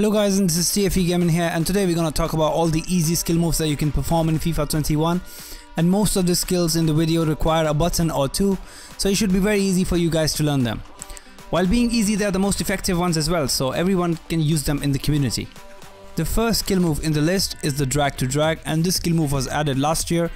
Hello guys, and this is TFVGaming here, and today we're gonna talk about all the easy skill moves that you can perform in FIFA 21. And most of the skills in the video require a button or two, so it should be very easy for you guys to learn them. While being easy, they are the most effective ones as well, so everyone can use them in the community. The first skill move in the list is the drag to drag, and this skill move was added last year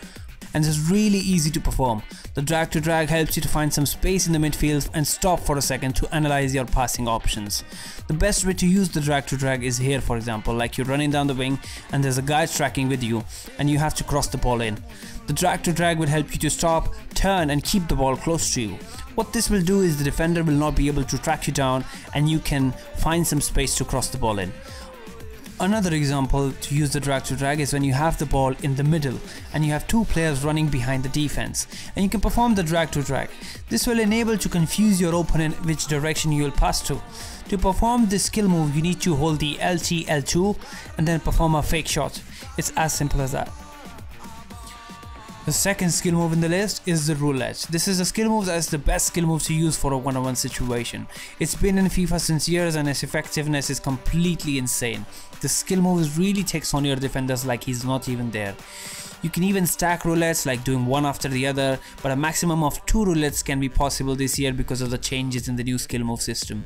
and is really easy to perform. The drag to drag helps you to find some space in the midfield and stop for a second to analyze your passing options. The best way to use the drag to drag is here, for example, like you're running down the wing and there's a guy tracking with you and you have to cross the ball in. The drag to drag will help you to stop, turn and keep the ball close to you. What this will do is the defender will not be able to track you down and you can find some space to cross the ball in. Another example to use the drag to drag is when you have the ball in the middle and you have two players running behind the defense, and you can perform the drag to drag. This will enable to confuse your opponent which direction you will pass to. To perform this skill move, you need to hold the LT L2 and then perform a fake shot. It's as simple as that. The second skill move in the list is the roulette. This is a skill move that is the best skill move to use for a one-on-one situation. It's been in FIFA since years and its effectiveness is completely insane. The skill move really takes on your defenders like he's not even there. You can even stack roulettes, like doing one after the other, but a maximum of 2 roulettes can be possible this year because of the changes in the new skill move system.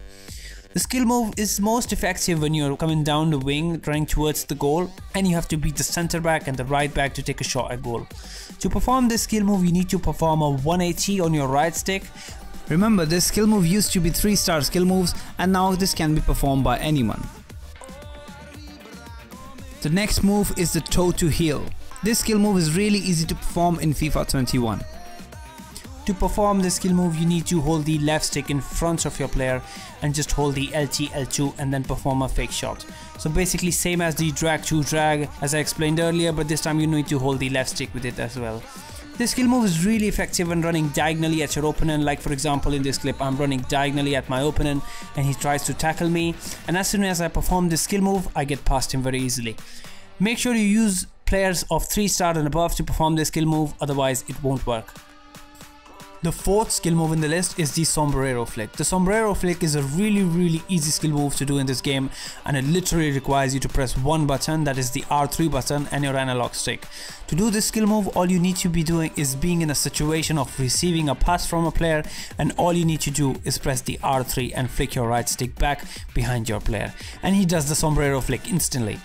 The skill move is most effective when you're coming down the wing, running towards the goal, and you have to beat the centre back and the right back to take a shot at goal. To perform this skill move, you need to perform a 180 on your right stick. Remember, this skill move used to be 3-star skill moves, and now this can be performed by anyone. The next move is the toe to heel. This skill move is really easy to perform in FIFA 21. To perform this skill move, you need to hold the left stick in front of your player and just hold the LT L2 and then perform a fake shot. So basically same as the drag to drag as I explained earlier, but this time you need to hold the left stick with it as well. This skill move is really effective when running diagonally at your opponent, like for example in this clip I'm running diagonally at my opponent and he tries to tackle me, and as soon as I perform this skill move I get past him very easily. Make sure you use players of 3-star and above to perform this skill move, otherwise it won't work. The fourth skill move in the list is the sombrero flick. The sombrero flick is a really easy skill move to do in this game, and it literally requires you to press one button, that is the R3 button, and your analog stick. To do this skill move, all you need to be doing is being in a situation of receiving a pass from a player, and all you need to do is press the R3 and flick your right stick back behind your player, and he does the sombrero flick instantly.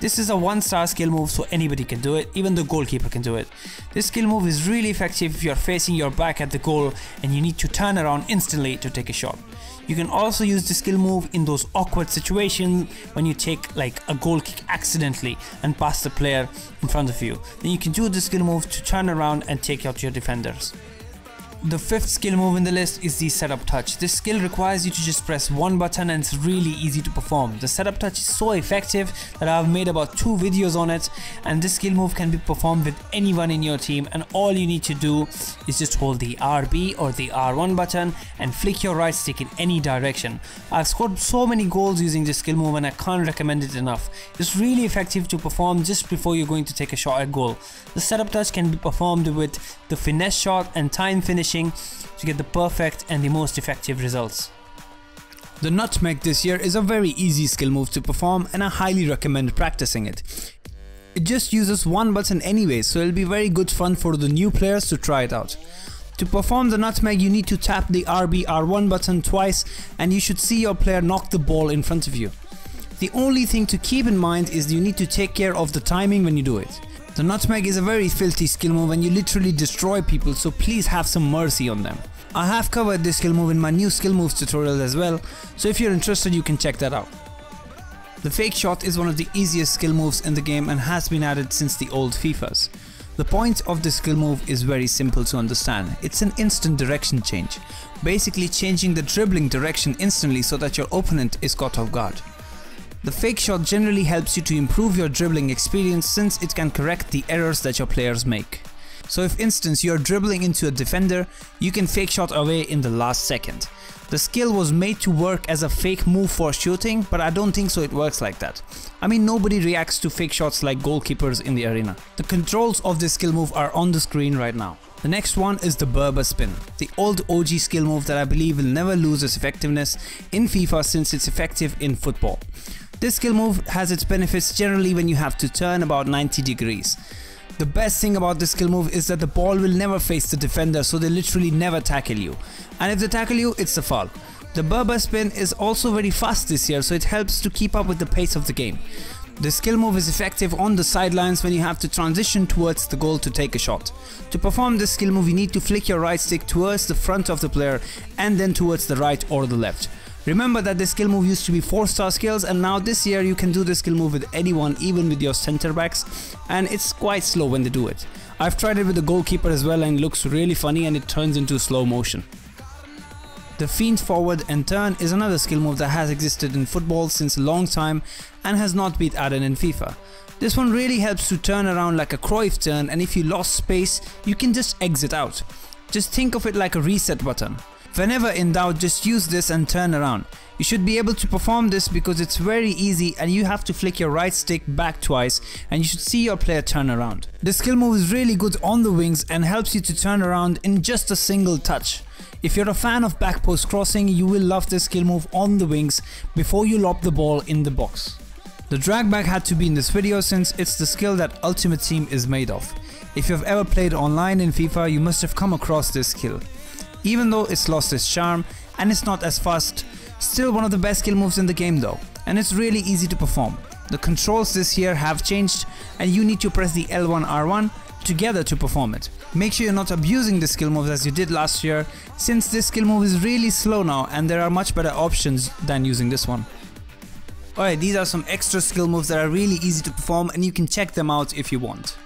This is a 1-star skill move, so anybody can do it, even the goalkeeper can do it. This skill move is really effective if you are facing your back at the goal and you need to turn around instantly to take a shot. You can also use this skill move in those awkward situations when you take like a goal kick accidentally and pass the player in front of you. Then you can do this skill move to turn around and take out your defenders. The fifth skill move in the list is the setup touch. This skill requires you to just press one button and it's really easy to perform. The setup touch is so effective that I've made about 2 videos on it, and this skill move can be performed with anyone in your team, and all you need to do is just hold the RB or the R1 button and flick your right stick in any direction. I've scored so many goals using this skill move and I can't recommend it enough. It's really effective to perform just before you're going to take a shot at goal. The setup touch can be performed with the finesse shot and time finish to get the perfect and the most effective results. The nutmeg this year is a very easy skill move to perform, and I highly recommend practicing it. It just uses one button anyway, so it'll be very good fun for the new players to try it out. To perform the nutmeg, you need to tap the RB R1 button twice and you should see your player knock the ball in front of you. The only thing to keep in mind is you need to take care of the timing when you do it. The nutmeg is a very filthy skill move and you literally destroy people, so please have some mercy on them. I have covered this skill move in my new skill moves tutorial as well, so if you're interested you can check that out. The fake shot is one of the easiest skill moves in the game and has been added since the old FIFAs. The point of this skill move is very simple to understand. It's an instant direction change, basically changing the dribbling direction instantly so that your opponent is caught off guard. The fake shot generally helps you to improve your dribbling experience since it can correct the errors that your players make. So if instance you are dribbling into a defender, you can fake shot away in the last second. The skill was made to work as a fake move for shooting, but I don't think so it works like that. I mean, nobody reacts to fake shots like goalkeepers in the arena. The controls of this skill move are on the screen right now. The next one is the Berber spin, the old OG skill move that I believe will never lose its effectiveness in FIFA since it's effective in football. This skill move has its benefits generally when you have to turn about 90 degrees. The best thing about this skill move is that the ball will never face the defender, so they literally never tackle you. And if they tackle you, it's a foul. The Berber spin is also very fast this year, so it helps to keep up with the pace of the game. The skill move is effective on the sidelines when you have to transition towards the goal to take a shot. To perform this skill move, you need to flick your right stick towards the front of the player and then towards the right or the left. Remember that this skill move used to be 4-star skills, and now this year you can do this skill move with anyone, even with your center backs, and it's quite slow when they do it. I've tried it with the goalkeeper as well and it looks really funny and it turns into slow motion. The feint forward and turn is another skill move that has existed in football since a long time and has not been added in FIFA. This one really helps to turn around like a Cruyff turn, and if you lost space, you can just exit out. Just think of it like a reset button. Whenever in doubt, just use this and turn around. You should be able to perform this because it's very easy and you have to flick your right stick back twice and you should see your player turn around. This skill move is really good on the wings and helps you to turn around in just a single touch. If you're a fan of back post crossing, you will love this skill move on the wings before you lob the ball in the box. The drag back had to be in this video since it's the skill that Ultimate Team is made of. If you've ever played online in FIFA, you must have come across this skill. Even though it's lost its charm and it's not as fast, still one of the best skill moves in the game though, and it's really easy to perform. The controls this year have changed and you need to press the L1 R1 together to perform it. Make sure you're not abusing the skill moves as you did last year, since this skill move is really slow now and there are much better options than using this one. Alright, these are some extra skill moves that are really easy to perform and you can check them out if you want.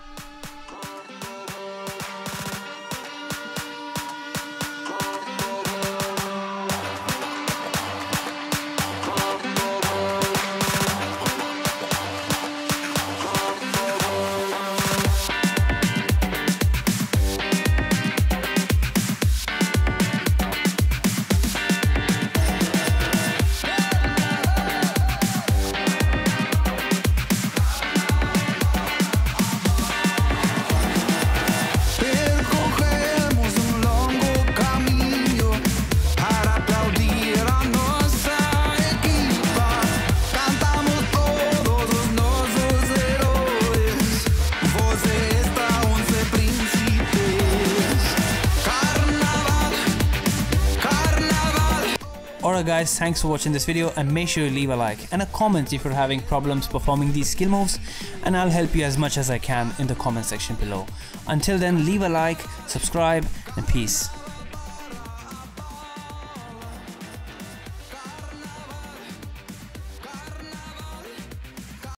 Alright guys, thanks for watching this video and make sure you leave a like and a comment if you're having problems performing these skill moves, and I'll help you as much as I can in the comment section below. Until then, leave a like, subscribe and peace.